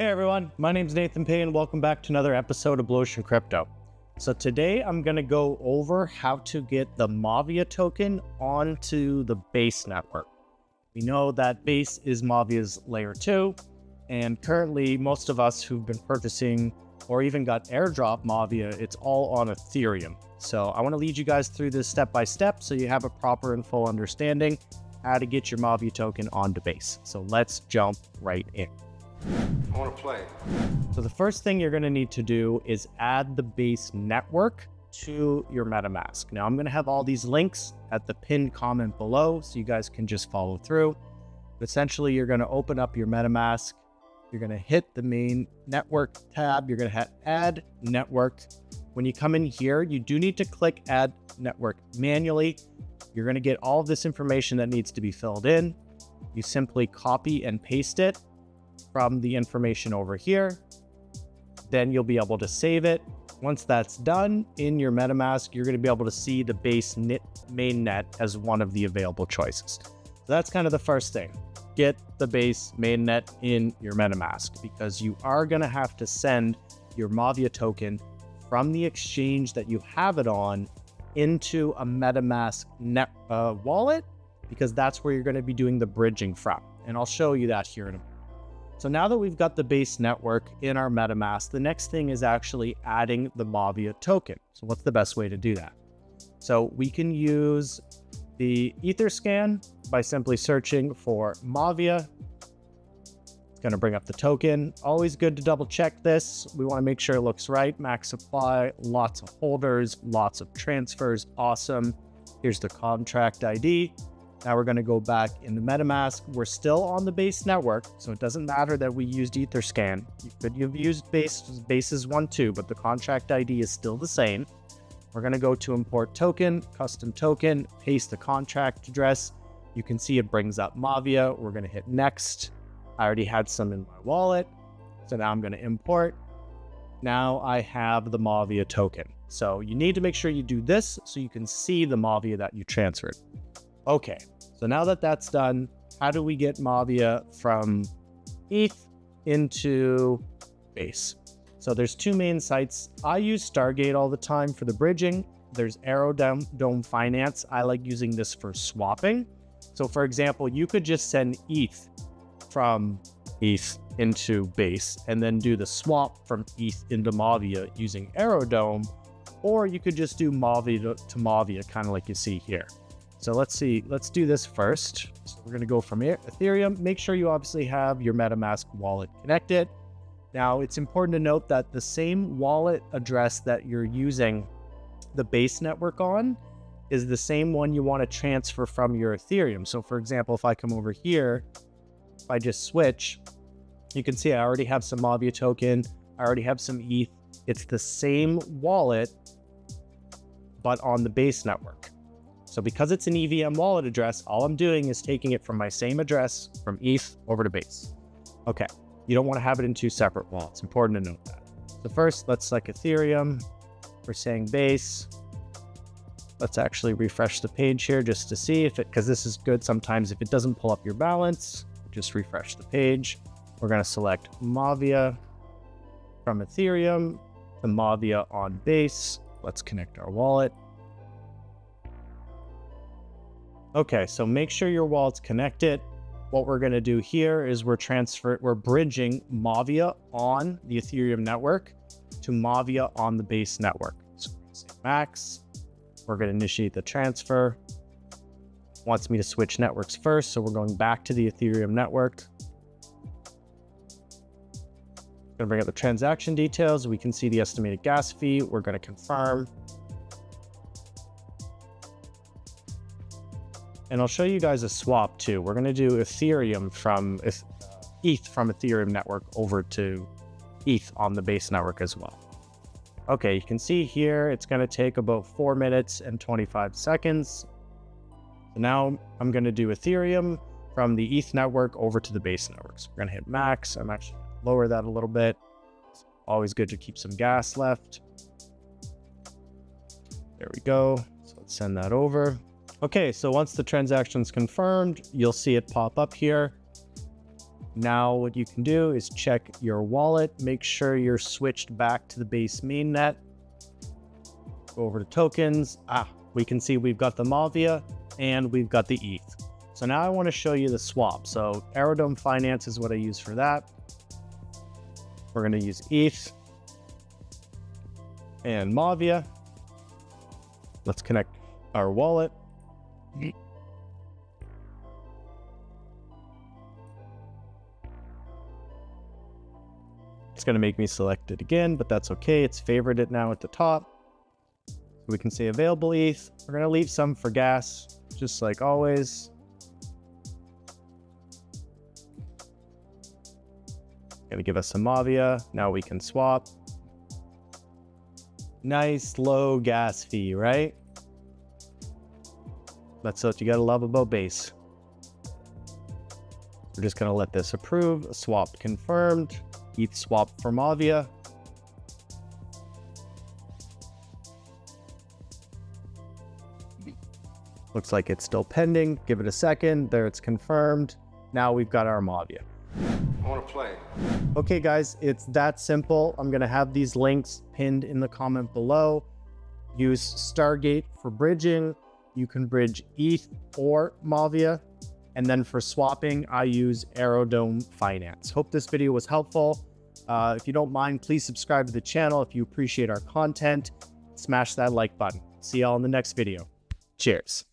Hey everyone, my name's Nathan Payne and welcome back to another episode of Blu Ocean Crypto. So today I'm going to go over how to get the MAVIA token onto the BASE network. We know that BASE is MAVIA's layer 2, and currently most of us who've been purchasing or even got airdrop MAVIA, it's all on Ethereum. So I want to lead you guys through this step by step so you have a proper and full understanding how to get your MAVIA token onto BASE. So let's jump right in. I want to play. So the first thing you're going to need to do is add the BASE network to your MetaMask. Now I'm going to have all these links at the pinned comment below so you guys can just follow through. But essentially, you're going to open up your MetaMask. You're going to hit the main network tab. You're going to have add network. When you come in here, you do need to click add network manually. You're going to get all of this information that needs to be filled in. You simply copy and paste it from the information over here, then you'll be able to save it. Once that's done in your MetaMask, you're going to be able to see the BASE mainnet as one of the available choices. So that's kind of the first thing. Get the BASE mainnet in your MetaMask because you are going to have to send your MAVIA token from the exchange that you have it on into a MetaMask wallet because that's where you're going to be doing the bridging from. And I'll show you that here in a minute. So now that we've got the BASE network in our MetaMask, the next thing is actually adding the MAVIA token. So what's the best way to do that? So we can use the Etherscan by simply searching for MAVIA. It's going to bring up the token. Always good to double check this. We want to make sure it looks right. Max supply, lots of holders, lots of transfers. Awesome. Here's the contract ID. Now we're going to go back into MetaMask. We're still on the BASE network, so it doesn't matter that we used Etherscan. You could have used BASE's 1.2, but the contract ID is still the same. We're going to go to import token, custom token, paste the contract address. You can see it brings up MAVIA. We're going to hit next. I already had some in my wallet, so now I'm going to import. Now I have the MAVIA token. So you need to make sure you do this so you can see the MAVIA that you transferred. Okay, so now that that's done, how do we get MAVIA from ETH into BASE? So there's two main sites. I use Stargate all the time for the bridging. There's Aerodrome Finance. I like using this for swapping. So for example, you could just send ETH from ETH into BASE and then do the swap from ETH into MAVIA using Aerodrome, or you could just do MAVIA to MAVIA, kind of like you see here. So let's see, let's do this first. So we're going to go from Ethereum. Make sure you obviously have your MetaMask wallet connected. Now it's important to note that the same wallet address that you're using the BASE network on is the same one you want to transfer from your Ethereum. So for example, if I come over here, if I just switch, you can see I already have some MAVIA token. I already have some ETH. It's the same wallet, but on the BASE network. So because it's an EVM wallet address, all I'm doing is taking it from my same address from ETH over to BASE. Okay, you don't want to have it in two separate wallets. Important to note that. So first, let's select Ethereum. We're saying BASE. Let's actually refresh the page here just to see if it, because this is good sometimes if it doesn't pull up your balance, just refresh the page. We're going to select MAVIA from Ethereum to MAVIA on BASE. Let's connect our wallet. Okay, so make sure your wallet's connected. What we're going to do here is we're bridging MAVIA on the Ethereum network to MAVIA on the BASE network. So we're going to say max. We're going to initiate the transfer. It wants me to switch networks first, so we're going back to the Ethereum network. Going to bring up the transaction details. We can see the estimated gas fee. We're going to confirm. And I'll show you guys a swap too. We're going to do Ethereum from ETH from Ethereum network over to ETH on the BASE network as well. Okay, you can see here it's going to take about 4 minutes and 25 seconds. So now I'm going to do Ethereum from the ETH network over to the BASE network. So we're going to hit max. I'm actually going to lower that a little bit. It's always good to keep some gas left. There we go. So let's send that over. Okay, so once the transaction's confirmed, you'll see it pop up here. Now what you can do is check your wallet, make sure you're switched back to the base mainnet. Go over to tokens. We can see we've got the MAVIA and we've got the ETH. So now I want to show you the swap. So Aerodrome Finance is what I use for that. We're going to use ETH and MAVIA. Let's connect our wallet. It's going to make me select it again, but that's okay. It's favored it now at the top. We can say available ETH. We're going to leave some for gas, just like always. Going to give us some MAVIA. Now we can swap. Nice low gas fee, right? That's what you got to love about BASE. We're just going to let this approve. Swap confirmed. ETH swap for MAVIA. Looks like it's still pending. Give it a second. There, it's confirmed. Now we've got our MAVIA. I want to play. Okay, guys, it's that simple. I'm going to have these links pinned in the comment below. Use Stargate for bridging. You can bridge ETH or MAVIA. And then for swapping, I use Aerodrome Finance. Hope this video was helpful. If you don't mind, please subscribe to the channel. If you appreciate our content, smash that like button. See y'all in the next video. Cheers.